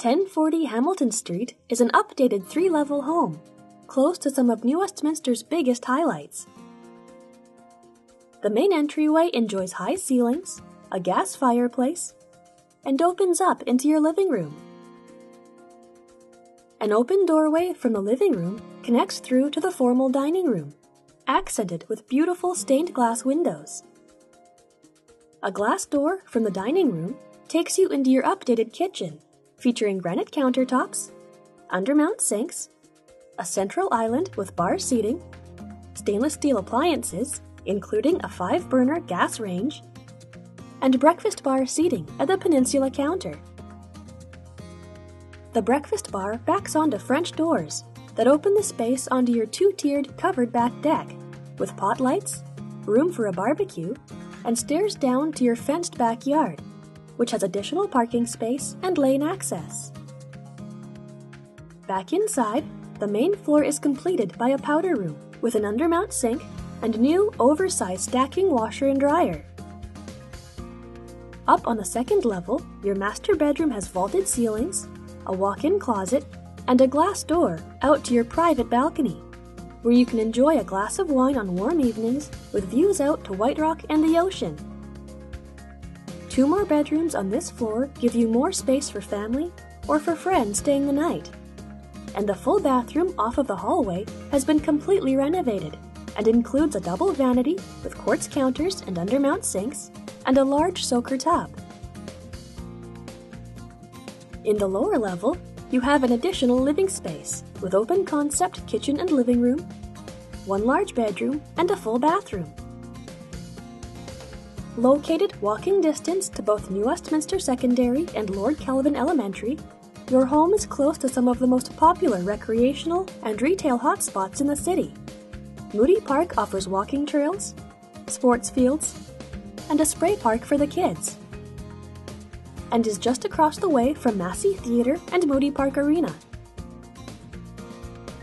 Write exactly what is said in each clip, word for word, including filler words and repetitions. ten forty Hamilton Street is an updated three-level home, close to some of New Westminster's biggest highlights. The main entryway enjoys high ceilings, a gas fireplace, and opens up into your living room. An open doorway from the living room connects through to the formal dining room, accented with beautiful stained glass windows. A glass door from the dining room takes you into your updated kitchen, featuring granite countertops, undermount sinks, a central island with bar seating, stainless steel appliances, including a five-burner gas range, and breakfast bar seating at the peninsula counter. The breakfast bar backs onto French doors that open the space onto your two-tiered covered back deck, with pot lights, room for a barbecue, and stairs down to your fenced backyard, which has additional parking space and lane access. Back inside, the main floor is completed by a powder room with an undermount sink and new oversized stacking washer and dryer. Up on the second level, your master bedroom has vaulted ceilings, a walk-in closet, and a glass door out to your private balcony, where you can enjoy a glass of wine on warm evenings with views out to White Rock and the ocean. Two more bedrooms on this floor give you more space for family or for friends staying the night, and the full bathroom off of the hallway has been completely renovated and includes a double vanity with quartz counters and undermount sinks and a large soaker tub. In the lower level, you have an additional living space with open concept kitchen and living room, one large bedroom, and a full bathroom. Located walking distance to both New Westminster Secondary and Lord Kelvin Elementary, your home is close to some of the most popular recreational and retail hotspots in the city. Moody Park offers walking trails, sports fields, and a spray park for the kids, and is just across the way from Massey Theatre and Moody Park Arena.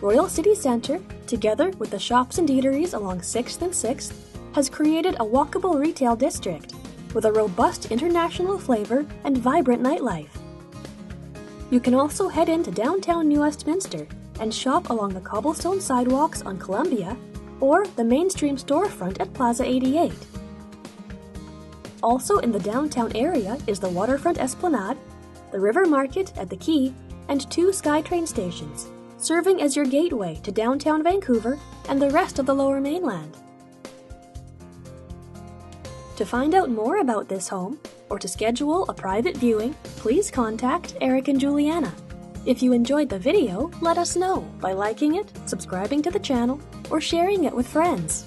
Royal City Centre, together with the shops and eateries along sixth and sixth, has created a walkable retail district with a robust international flavour and vibrant nightlife. You can also head into downtown New Westminster and shop along the cobblestone sidewalks on Columbia or the mainstream storefront at Plaza eighty-eight. Also in the downtown area is the Waterfront Esplanade, the River Market at the Quay, and two SkyTrain stations, serving as your gateway to downtown Vancouver and the rest of the Lower Mainland. To find out more about this home, or to schedule a private viewing, please contact Eric and Juliana. If you enjoyed the video, let us know by liking it, subscribing to the channel, or sharing it with friends.